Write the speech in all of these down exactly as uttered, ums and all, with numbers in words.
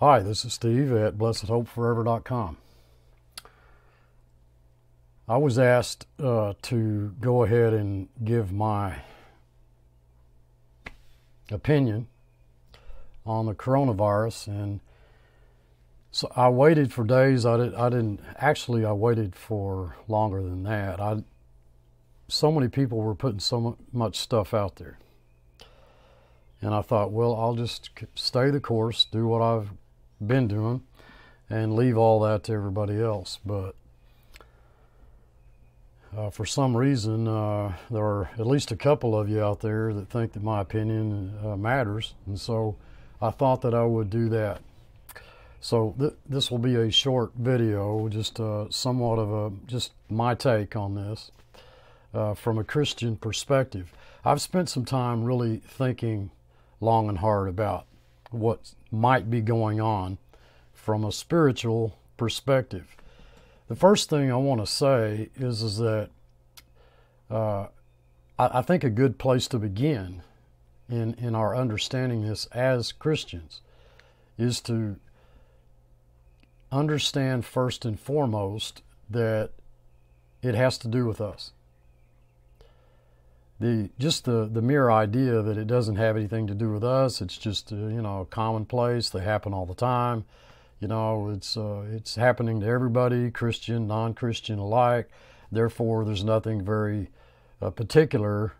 Hi, this is Steve at Blessed Hope Forever dot com. I was asked uh, to go ahead and give my opinion on the coronavirus, and so I waited for days. I, did, I didn't actually. I waited for longer than that. I so many people were putting so much stuff out there, and I thought, well, I'll just stay the course, do what I've been doing, and leave all that to everybody else. But uh, for some reason, uh, there are at least a couple of you out there that think that my opinion uh, matters, and so I thought that I would do that. So th this will be a short video, just uh, somewhat of a just my take on this uh, from a Christian perspective. I've spent some time really thinking long and hard about what might be going on from a spiritual perspective. The first thing I want to say is, is that uh, I, I think a good place to begin in, in our understanding this as Christians is to understand first and foremost that it has to do with us. The, just the, the mere idea that it doesn't have anything to do with us, it's just, uh, you know, commonplace, they happen all the time. You know, it's, uh, it's happening to everybody, Christian, non-Christian alike. Therefore, there's nothing very uh, particular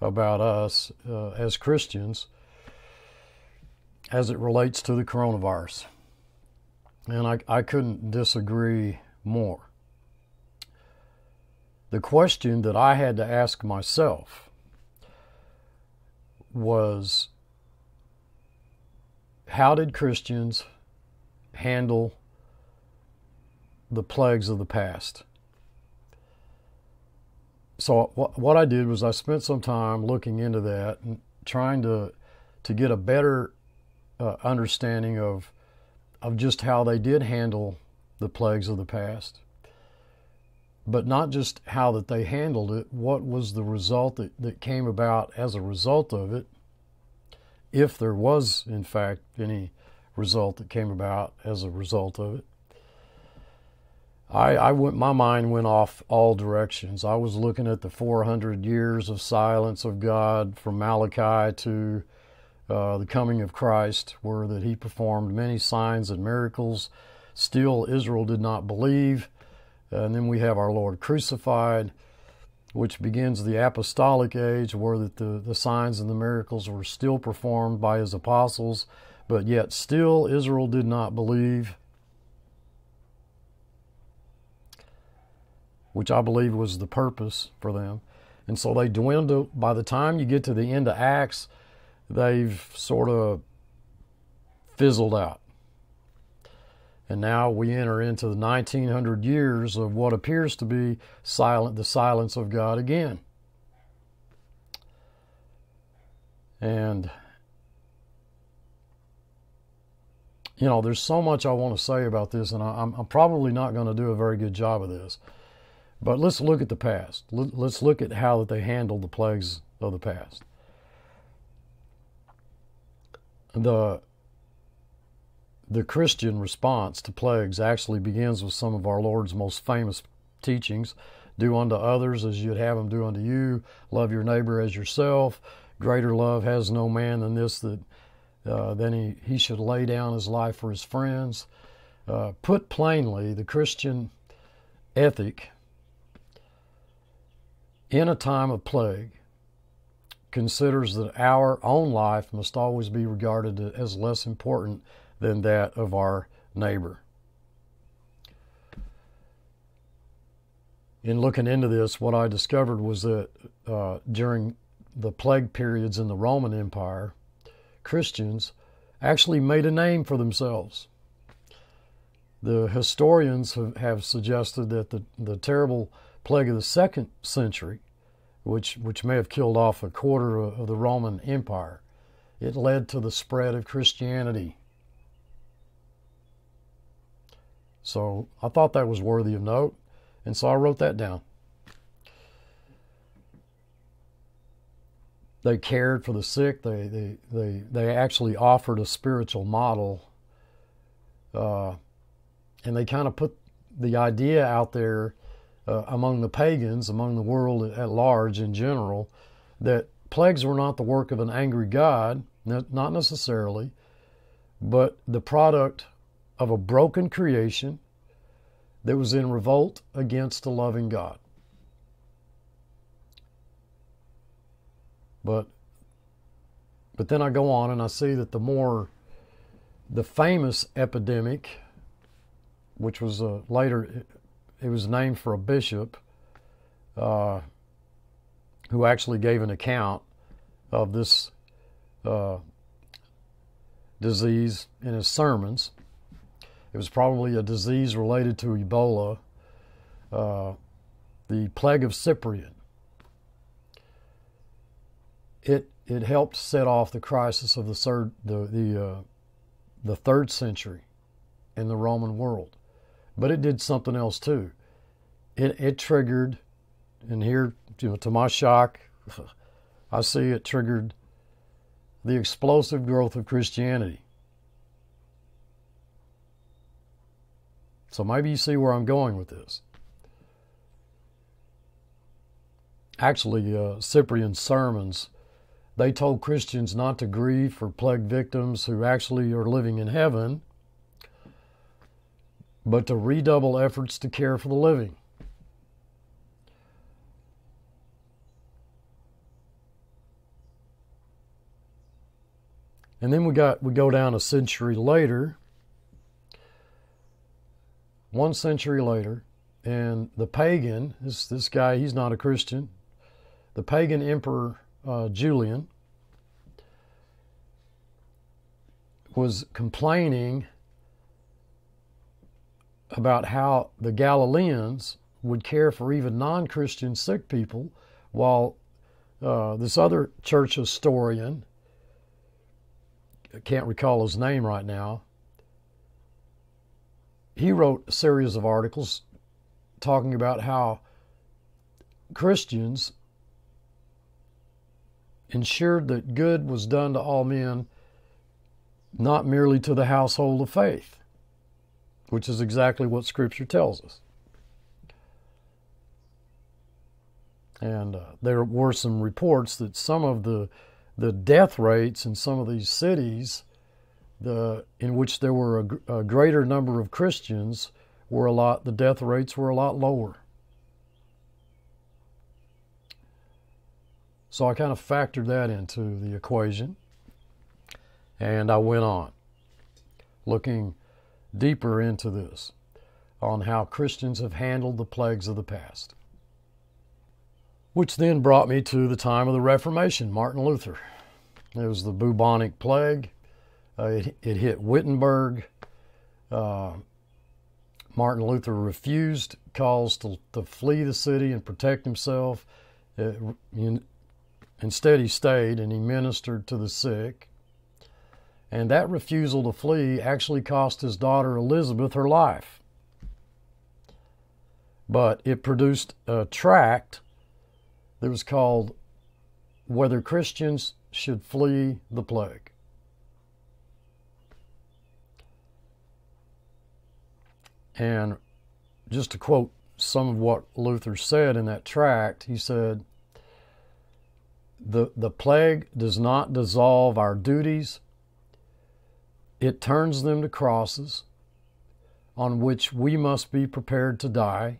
about us uh, as Christians as it relates to the coronavirus. And I, I couldn't disagree more. The question that I had to ask myself was, how did Christians handle the plagues of the past? So what I did was I spent some time looking into that and trying to, to get a better uh, understanding of, of just how they did handle the plagues of the past. But not just how that they handled it, what was the result that, that came about as a result of it, if there was, in fact, any result that came about as a result of it. I, I went, my mind went off all directions. I was looking at the four hundred years of silence of God from Malachi to uh, the coming of Christ, where that he performed many signs and miracles. Still, Israel did not believe. And then we have our Lord crucified, which begins the apostolic age, where that the, the signs and the miracles were still performed by his apostles, but yet still Israel did not believe, which I believe was the purpose for them. And so they dwindled. By the time you get to the end of Acts, they've sort of fizzled out. And now we enter into the nineteen hundred years of what appears to be silent, the silence of God again. And, you know, there's so much I want to say about this, and I'm, I'm probably not going to do a very good job of this. But let's look at the past. Let's look at how that they handled the plagues of the past. The... The Christian response to plagues actually begins with some of our Lord's most famous teachings. Do unto others as you'd have them do unto you. Love your neighbor as yourself. Greater love has no man than this, that uh, then he, he should lay down his life for his friends. Uh, put plainly, the Christian ethic in a time of plague considers that our own life must always be regarded as less important than that of our neighbor. In looking into this, what I discovered was that uh, during the plague periods in the Roman Empire, Christians actually made a name for themselves. The historians have, have suggested that the, the terrible plague of the second century, which, which may have killed off a quarter of, of the Roman Empire, it led to the spread of Christianity. So I thought that was worthy of note, and so I wrote that down. They cared for the sick. They, they, they, they actually offered a spiritual model Uh, and they kind of put the idea out there uh, among the pagans, among the world at large in general, that plagues were not the work of an angry God, not necessarily, but the product of a broken creation that was in revolt against a loving God. But, but then I go on and I see that the more, the famous epidemic, which was a later, it was named for a bishop uh, who actually gave an account of this uh, disease in his sermons. It was probably a disease related to Ebola, uh, the plague of Cyprian. It it helped set off the crisis of the third the the uh, the third century in the Roman world, but it did something else too. It it triggered, and here you know, to my shock, I see it triggered the explosive growth of Christianity. So maybe you see where I'm going with this. Actually, uh, Cyprian's sermons, they told Christians not to grieve for plague victims who actually are living in heaven, but to redouble efforts to care for the living. And then we got we go down a century later. One century later, and the pagan, this, this guy, he's not a Christian, the pagan emperor uh, Julian was complaining about how the Galileans would care for even non-Christian sick people, while uh, this other church historian, I can't recall his name right now, he wrote a series of articles talking about how Christians ensured that good was done to all men, not merely to the household of faith, which is exactly what Scripture tells us. And uh, there were some reports that some of the, the death rates in some of these cities The, in which there were a, a greater number of Christians, were a lot, the death rates were a lot lower. So I kind of factored that into the equation, and I went on, looking deeper into this, on how Christians have handled the plagues of the past. Which then brought me to the time of the Reformation, Martin Luther. It was the bubonic plague. Uh, it, it hit Wittenberg. Uh, Martin Luther refused calls to, to flee the city and protect himself. It, in, instead, he stayed and he ministered to the sick. And that refusal to flee actually cost his daughter Elizabeth her life. But it produced a tract that was called "Whether Christians Should Flee the Plague." And just to quote some of what Luther said in that tract, he said, the, the plague does not dissolve our duties. It turns them to crosses on which we must be prepared to die.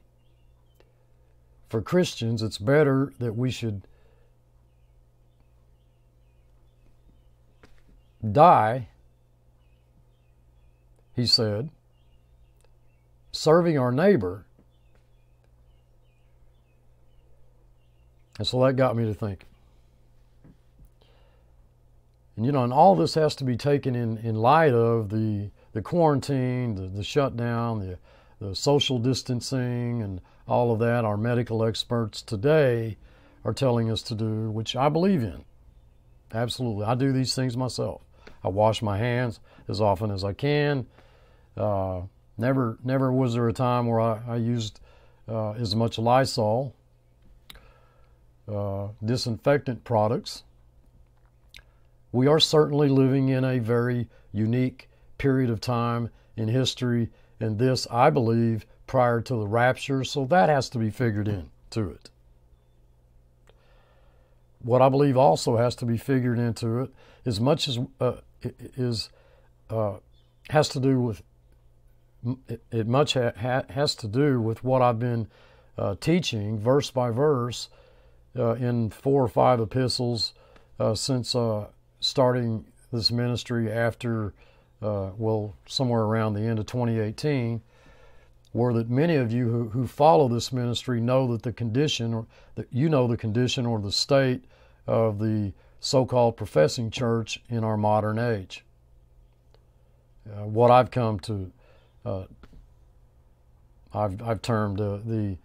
For Christians, it's better that we should die, he said, serving our neighbor. And so that got me to think. And you know, and all this has to be taken in, in light of the, the quarantine, the, the shutdown, the, the social distancing, and all of that our medical experts today are telling us to do, which I believe in. Absolutely. I do these things myself. I wash my hands as often as I can. Uh, Never, never was there a time where I, I used uh, as much Lysol, uh, disinfectant products. We are certainly living in a very unique period of time in history, and this, I believe, prior to the rapture, so that has to be figured into it. What I believe also has to be figured into it, as much as uh, is uh, has to do with it, it much ha ha has to do with what I've been uh, teaching verse by verse uh, in four or five epistles uh, since uh, starting this ministry after uh, well somewhere around the end of twenty eighteen. Were that many of you who, who follow this ministry know that the condition, or that you know the condition or the state of the so-called professing church in our modern age. Uh, what I've come to, uh, I've, I've termed uh, the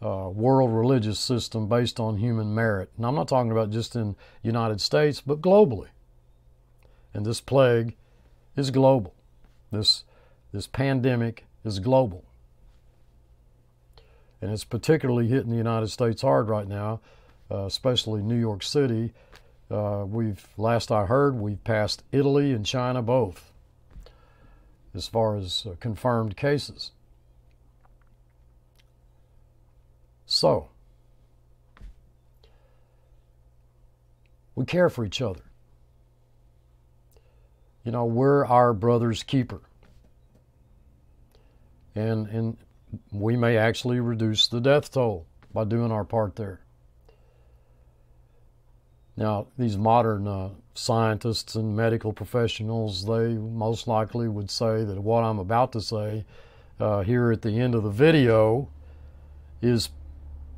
uh, world religious system based on human merit. And I'm not talking about just in the United States, but globally. And this plague is global. This, this pandemic is global. And it's particularly hitting the United States hard right now, uh, especially New York City. Uh, we've, last I heard, we've passed Italy and China both as far as uh, confirmed cases. So, we care for each other. You know, we're our brother's keeper. And, and we may actually reduce the death toll by doing our part there. Now, these modern uh, scientists and medical professionals, they most likely would say that what I'm about to say uh, here at the end of the video is,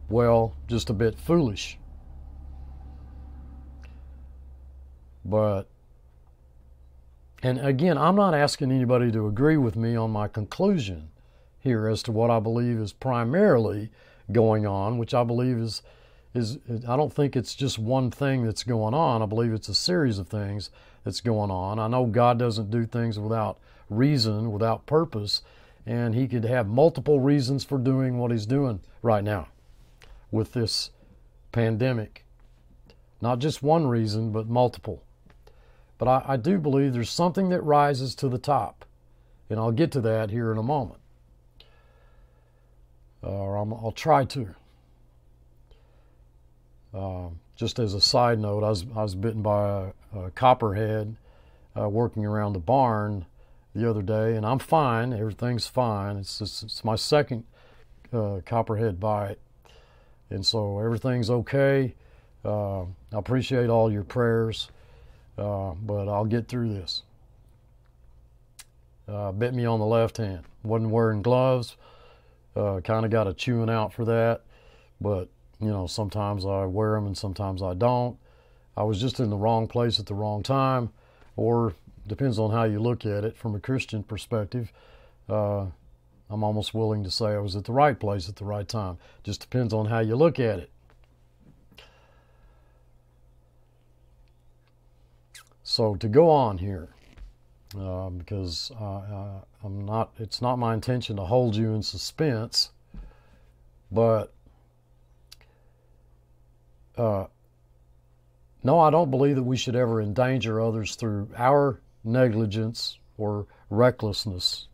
well, just a bit foolish. But, and again, I'm not asking anybody to agree with me on my conclusion here as to what I believe is primarily going on, which I believe is, is I don't think it's just one thing that's going on. I believe it's a series of things that's going on. I know God doesn't do things without reason, without purpose, and He could have multiple reasons for doing what He's doing right now with this pandemic. Not just one reason, but multiple. But I, I do believe there's something that rises to the top, and I'll get to that here in a moment. Uh, or I'm, I'll try to. Uh, just as a side note, I was, I was bitten by a, a copperhead uh, working around the barn the other day, and I'm fine. Everything's fine. It's, just, it's my second uh, copperhead bite, and so everything's okay. Uh, I appreciate all your prayers, uh, but I'll get through this. Uh, bit me on the left hand. Wasn't wearing gloves. Uh, kind of got a chewing out for that, but you know, sometimes I wear them and sometimes I don't. I was just in the wrong place at the wrong time, or depends on how you look at it. From a Christian perspective, uh, I'm almost willing to say I was at the right place at the right time. Just depends on how you look at it. So to go on here, Uh, because uh, uh, I'm not, it's not my intention to hold you in suspense, but uh, no, I don't believe that we should ever endanger others through our negligence or recklessness.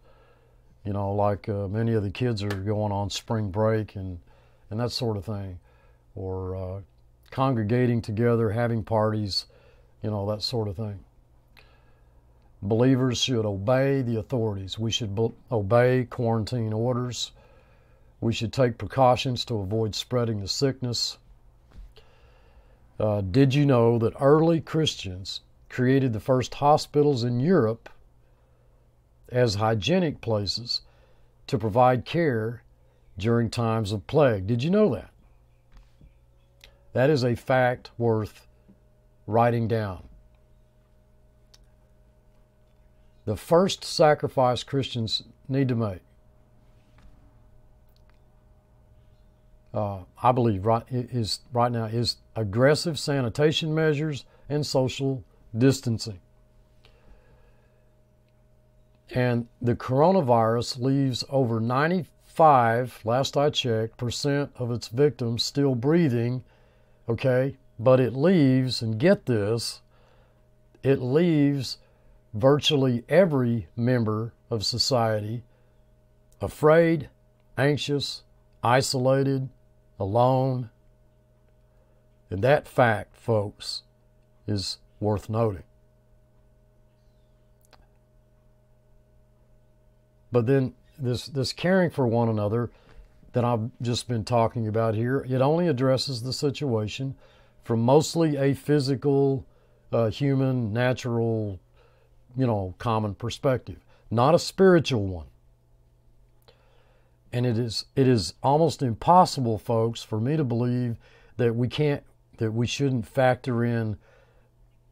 You know, like uh, many of the kids are going on spring break and, and that sort of thing, or uh, congregating together, having parties, you know, that sort of thing. Believers should obey the authorities. We should obey quarantine orders. We should take precautions to avoid spreading the sickness. Uh, did you know that early Christians created the first hospitals in Europe as hygienic places to provide care during times of plague? Did you know that? That is a fact worth writing down. The first sacrifice Christians need to make, uh, I believe, right, is, right now is aggressive sanitation measures and social distancing. And the coronavirus leaves over ninety-five, last I checked, percent of its victims still breathing, okay? But it leaves, and get this, it leaves virtually every member of society afraid, anxious, isolated, alone. And that fact, folks, is worth noting. But then this, this caring for one another that I've just been talking about here, it only addresses the situation from mostly a physical, uh, human, natural, you know, common perspective, not a spiritual one. And it is, it is almost impossible, folks, for me to believe that we can't, that we shouldn't factor in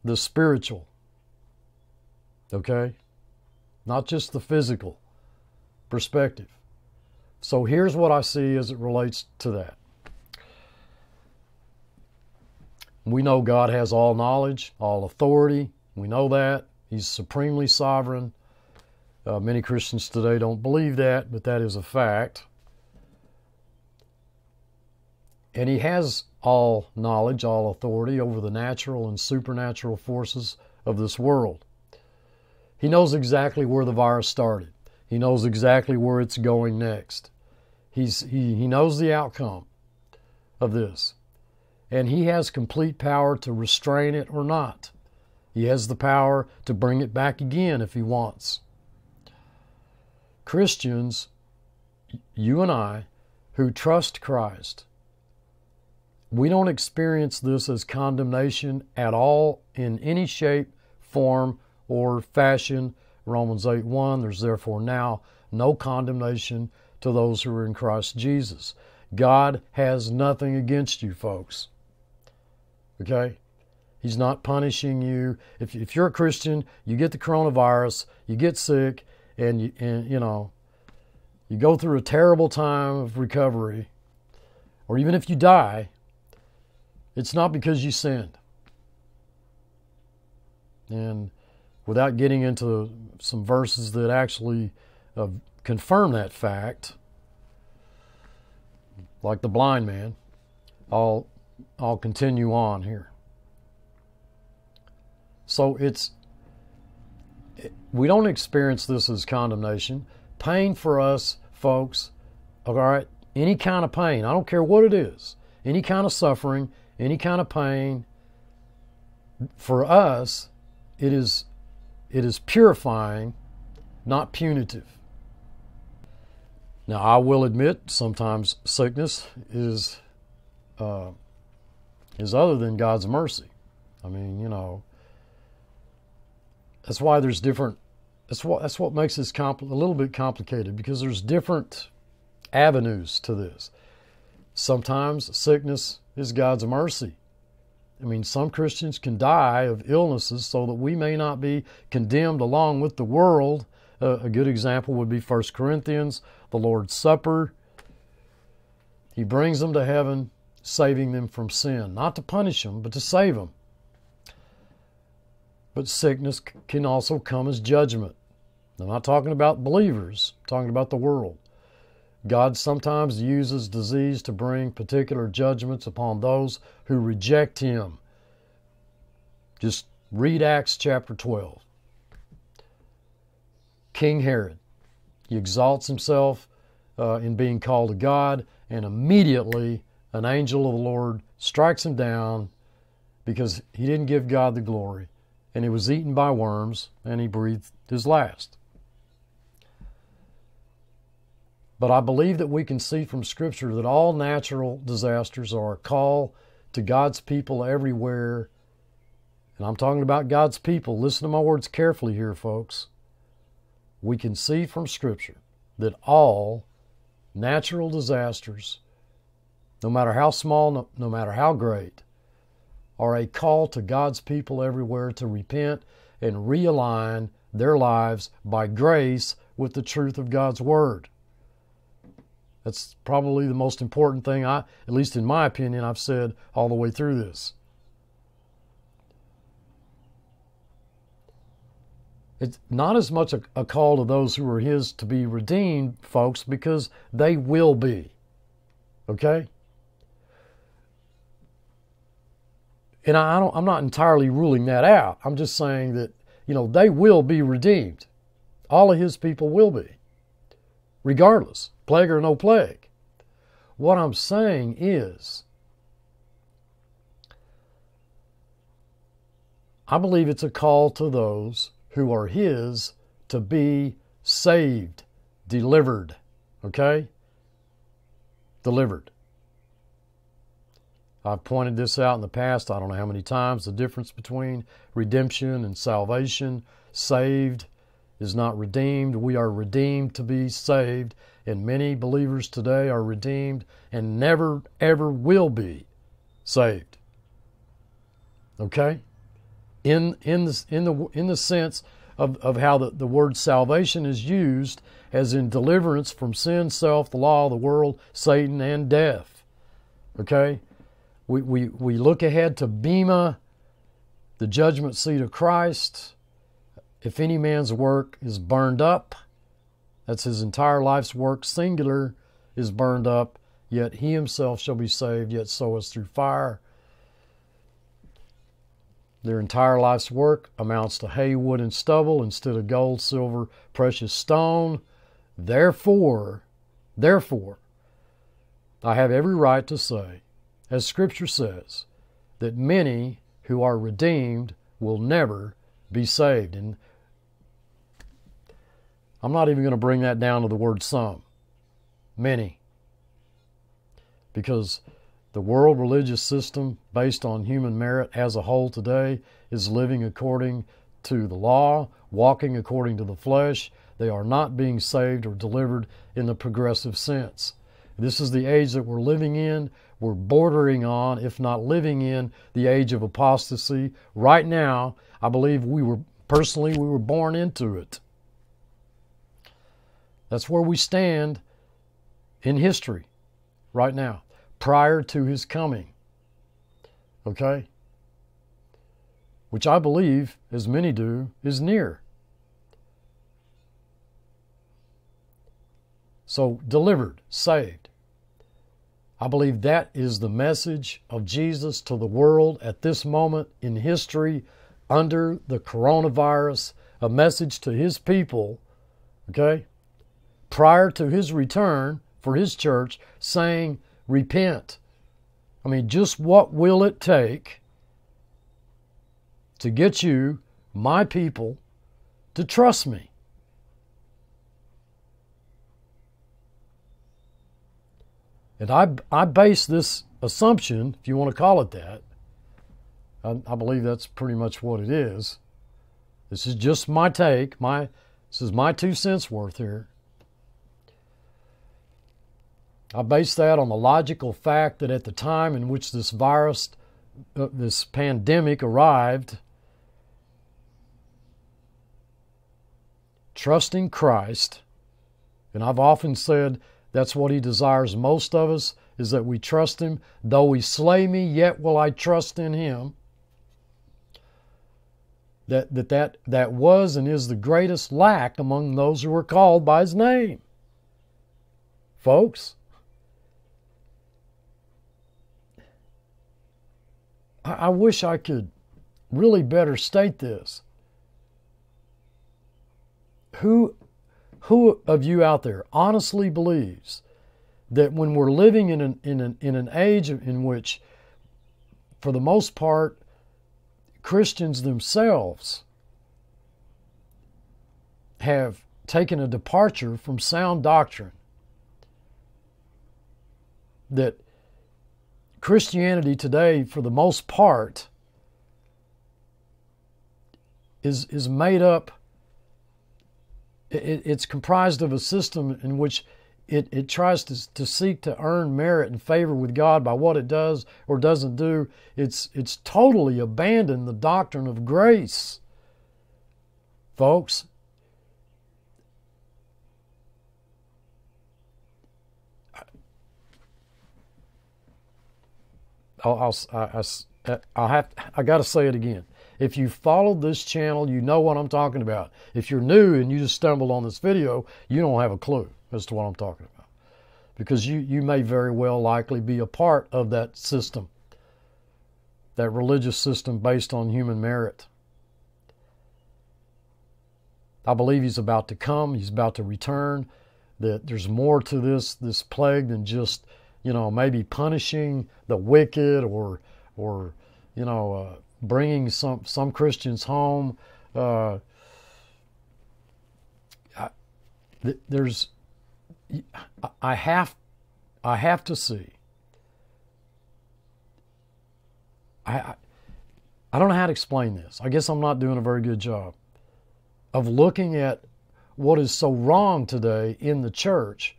the spiritual, okay? Not just the physical perspective. So here's what I see as it relates to that. We know God has all knowledge, all authority. We know that. He's supremely sovereign. Uh, many Christians today don't believe that, but that is a fact. And He has all knowledge, all authority over the natural and supernatural forces of this world. He knows exactly where the virus started. He knows exactly where it's going next. He's, he, he knows the outcome of this. And He has complete power to restrain it or not. He has the power to bring it back again if He wants. Christians, you and I, who trust Christ, we don't experience this as condemnation at all in any shape, form, or fashion. Romans eight one, there's therefore now no condemnation to those who are in Christ Jesus. God has nothing against you, folks. Okay? He's not punishing you. If, if you're a Christian, you get the coronavirus, you get sick, and you, and, you know, you go through a terrible time of recovery, or even if you die, it's not because you sinned. And without getting into some verses that actually uh, confirm that fact, like the blind man, I'll, I'll continue on here. So it's, we don't experience this as condemnation. Pain for us, folks, all right, any kind of pain, I don't care what it is, any kind of suffering, any kind of pain, for us, it is, it is purifying, not punitive. Now, I will admit sometimes sickness is, uh, is other than God's mercy. I mean, you know, that's why there's different, that's what, that's what makes this compl- a little bit complicated, because there's different avenues to this. Sometimes sickness is God's mercy. I mean, some Christians can die of illnesses so that we may not be condemned along with the world. Uh, a good example would be First Corinthians, the Lord's Supper. He brings them to heaven, saving them from sin. Not to punish them, but to save them. But sickness can also come as judgment. I'm not talking about believers. I'm talking about the world. God sometimes uses disease to bring particular judgments upon those who reject Him. Just read Acts chapter twelve. King Herod, he exalts himself uh, in being called a god, and immediately an angel of the Lord strikes him down because he didn't give God the glory, and he was eaten by worms, and he breathed his last. But I believe that we can see from Scripture that all natural disasters are a call to God's people everywhere. And I'm talking about God's people. Listen to my words carefully here, folks. We can see from Scripture that all natural disasters, no matter how small, no, no matter how great, are a call to God's people everywhere to repent and realign their lives by grace with the truth of God's Word. That's probably the most important thing, I, at least in my opinion, I've said all the way through this. It's not as much a, a call to those who are His to be redeemed, folks, because they will be. Okay? And I don't, I'm not entirely ruling that out. I'm just saying that, you know, they will be redeemed. All of his people will be, regardless, plague or no plague. What I'm saying is, I believe it's a call to those who are his to be saved, delivered, okay? Delivered. I've pointed this out in the past, I don't know how many times, the difference between redemption and salvation. Saved is not redeemed. We are redeemed to be saved, and many believers today are redeemed and never, ever will be saved, okay? In, in, the, in, the, in the sense of, of how the, the word salvation is used, as in deliverance from sin, self, the law, the world, Satan, and death. Okay? We, we, we look ahead to Bema, the judgment seat of Christ. If any man's work is burned up, that's his entire life's work, singular, is burned up, yet he himself shall be saved, yet so is through fire. Their entire life's work amounts to hay, wood, and stubble instead of gold, silver, precious stone. Therefore, therefore, I have every right to say, as Scripture says, that many who are redeemed will never be saved. And I'm not even going to bring that down to the word some. Many. Because the world religious system, based on human merit as a whole today, is living according to the law, walking according to the flesh. They are not being saved or delivered in the progressive sense. This is the age that we're living in. We're bordering on, if not living in, the age of apostasy. Right now, I believe we were, personally, we were born into it. That's where we stand in history right now, prior to his coming, okay? Which I believe, as many do, is near. So, delivered, saved. I believe that is the message of Jesus to the world at this moment in history under the coronavirus, a message to his people, okay? Prior to his return for his church, saying, repent. I mean, just what will it take to get you, my people, to trust me? And I, I base this assumption, if you want to call it that, I, I believe that's pretty much what it is. This is just my take, my, this is my two cents worth here. I base that on the logical fact that at the time in which this virus, uh, this pandemic arrived, trusting Christ, and I've often said that's what he desires most of us, is that we trust him. Though he slay me, yet will I trust in him. That, that, that, that was and is the greatest lack among those who are called by his name. Folks, I wish I could really better state this. Who, who of you out there honestly believes that when we're living in an, in an, in an age in which, for the most part, Christians themselves have taken a departure from sound doctrine, that Christianity today, for the most part, is, is made up, it, it's comprised of a system in which it, it tries to, to seek to earn merit and favor with God by what it does or doesn't do. It's, it's totally abandoned the doctrine of grace, folks. I'll, I'll, I, I'll have, I got to say it again. If you followed this channel, you know what I'm talking about. If you're new and you just stumbled on this video, you don't have a clue as to what I'm talking about. Because you, you may very well likely be a part of that system, that religious system based on human merit. I believe he's about to come. He's about to return. That there's more to this this plague than just, you know, maybe punishing the wicked or or you know uh, bringing some some Christians home. Uh, I, there's I have I have to see. I I don't know how to explain this. I guess I'm not doing a very good job of looking at what is so wrong today in the church.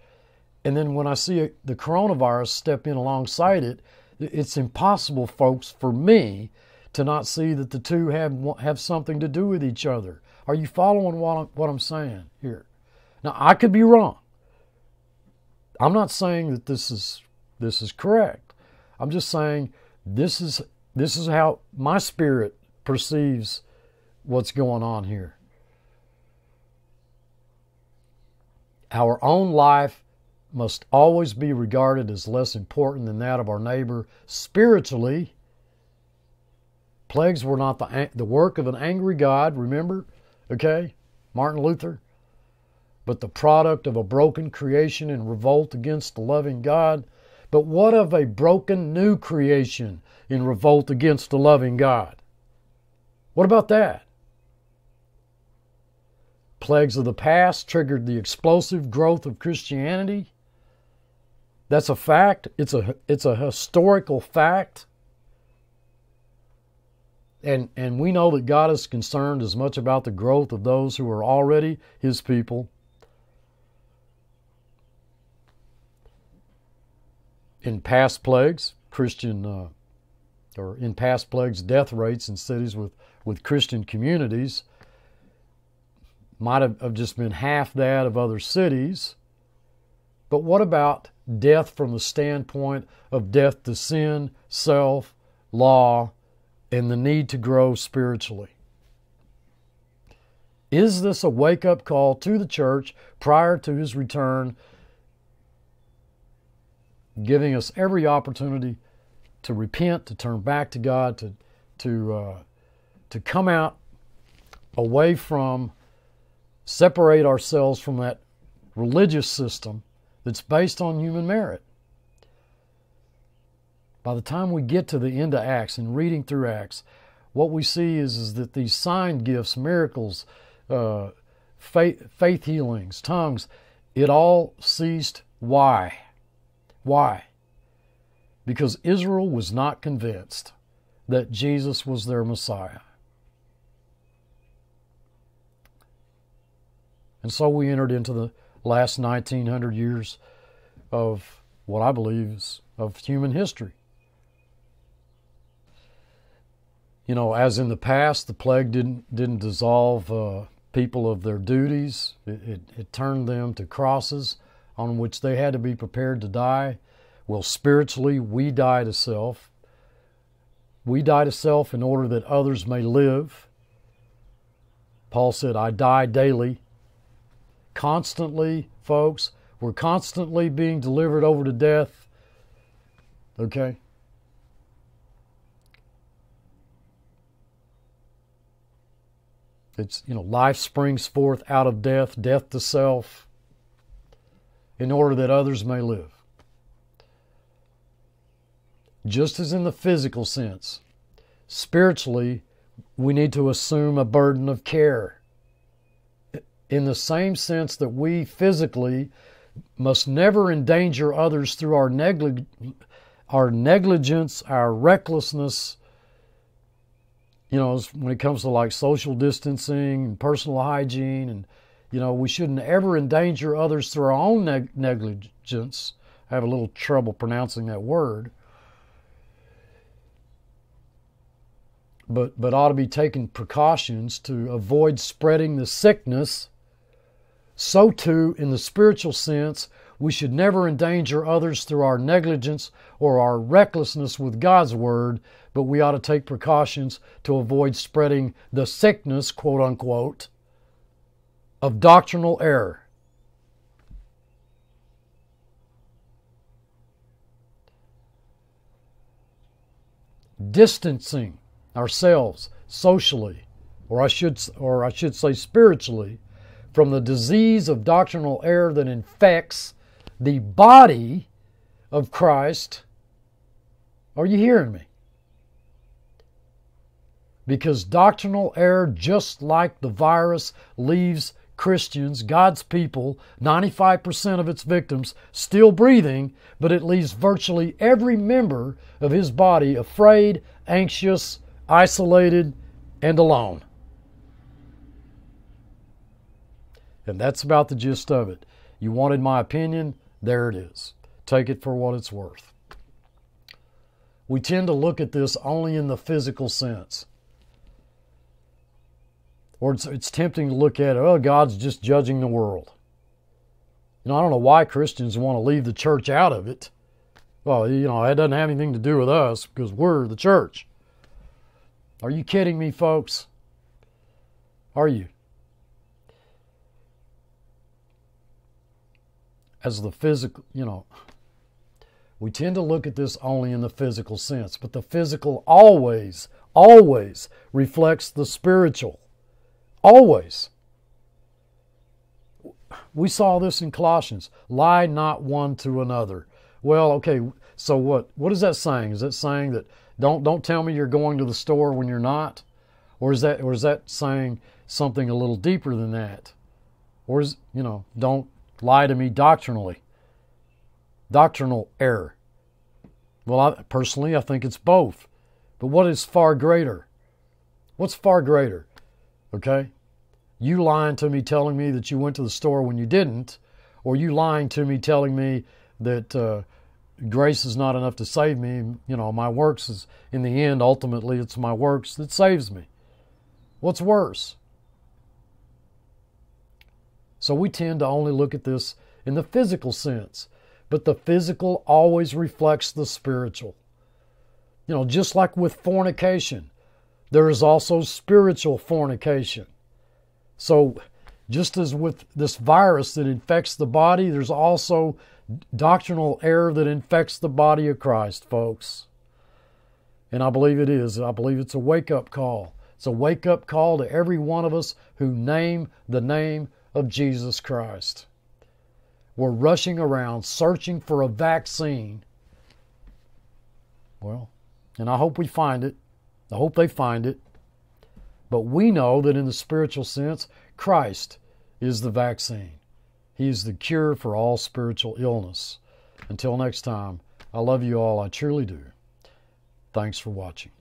And then when I see the coronavirus step in alongside it, it's impossible, folks, for me to not see that the two have have something to do with each other. Are you following what I'm, what I'm saying here? Now, I could be wrong. I'm not saying that this is this is correct. I'm just saying this is this is how my spirit perceives what's going on here. Our own life must always be regarded as less important than that of our neighbor spiritually. Plagues were not the, the work of an angry God, remember? Okay, Martin Luther. But the product of a broken creation in revolt against the loving God. But what of a broken new creation in revolt against the loving God? What about that? Plagues of the past triggered the explosive growth of Christianity. That's a fact. It's a it's a historical fact. And and we know that God is concerned as much about the growth of those who are already His people. In past plagues, Christian uh, or in past plagues, death rates in cities with with Christian communities might have just been half that of other cities. But what about death from the standpoint of death to sin, self, law, and the need to grow spiritually? Is this a wake-up call to the church prior to His return, giving us every opportunity to repent, to turn back to God, to, to, uh, to come out away from separate ourselves from that religious system that's based on human merit? By the time we get to the end of Acts and reading through Acts, what we see is, is that these sign gifts, miracles, uh, faith, faith healings, tongues, it all ceased. Why? Why? Because Israel was not convinced that Jesus was their Messiah. And so we entered into the last nineteen hundred years of what I believe is of human history. You know, as in the past, the plague didn't didn't dissolve uh, people of their duties. It, it, it turned them to crosses on which they had to be prepared to die. Well, spiritually, we die to self. We die to self in order that others may live. Paul said, "I die daily." Constantly, folks, we're constantly being delivered over to death. Okay? It's, you know, life springs forth out of death, death to self, in order that others may live. Just as in the physical sense, spiritually, we need to assume a burden of care. In the same sense that we physically must never endanger others through our neglig- our negligence, our recklessness, you know, when it comes to like social distancing and personal hygiene, and, you know, we shouldn't ever endanger others through our own neg- negligence. I have a little trouble pronouncing that word. But, but ought to be taking precautions to avoid spreading the sickness. So too, in the spiritual sense, we should never endanger others through our negligence or our recklessness with God's Word, but we ought to take precautions to avoid spreading the sickness, quote unquote, of doctrinal error. Distancing ourselves socially, or I should, or I should say spiritually, from the disease of doctrinal error that infects the body of Christ. Are you hearing me? Because doctrinal error, just like the virus, leaves Christians, God's people, ninety-five percent of its victims, still breathing, but it leaves virtually every member of his body afraid, anxious, isolated, and alone. And that's about the gist of it. You wanted my opinion, there it is. Take it for what it's worth. We tend to look at this only in the physical sense. Or it's, it's tempting to look at, oh, God's just judging the world. You know, I don't know why Christians want to leave the church out of it. Well, you know, it doesn't have anything to do with us because we're the church. Are you kidding me, folks? Are you? As the physical, you know, we tend to look at this only in the physical sense, but the physical always, always reflects the spiritual. Always. We saw this in Colossians. Lie not one to another. Well, okay, so what? What is that saying? Is that saying that don't don't tell me you're going to the store when you're not? Or is that or is that saying something a little deeper than that? Or is, you know, don't lie to me doctrinally. Doctrinal error. Well, I, personally, I think it's both. But what is far greater? What's far greater? Okay? You lying to me telling me that you went to the store when you didn't, or you lying to me telling me that uh, grace is not enough to save me, you know, my works is, in the end, ultimately, it's my works that saves me. What's worse? So we tend to only look at this in the physical sense, but the physical always reflects the spiritual. You know, just like with fornication, there is also spiritual fornication. So just as with this virus that infects the body, there's also doctrinal error that infects the body of Christ, folks. And I believe it is. I believe it's a wake-up call. It's a wake-up call to every one of us who name the name of Jesus Christ. We're rushing around searching for a vaccine. Well, and I hope we find it. I hope they find it. But we know that in the spiritual sense, Christ is the vaccine. He is the cure for all spiritual illness. Until next time, I love you all. I truly do. Thanks for watching.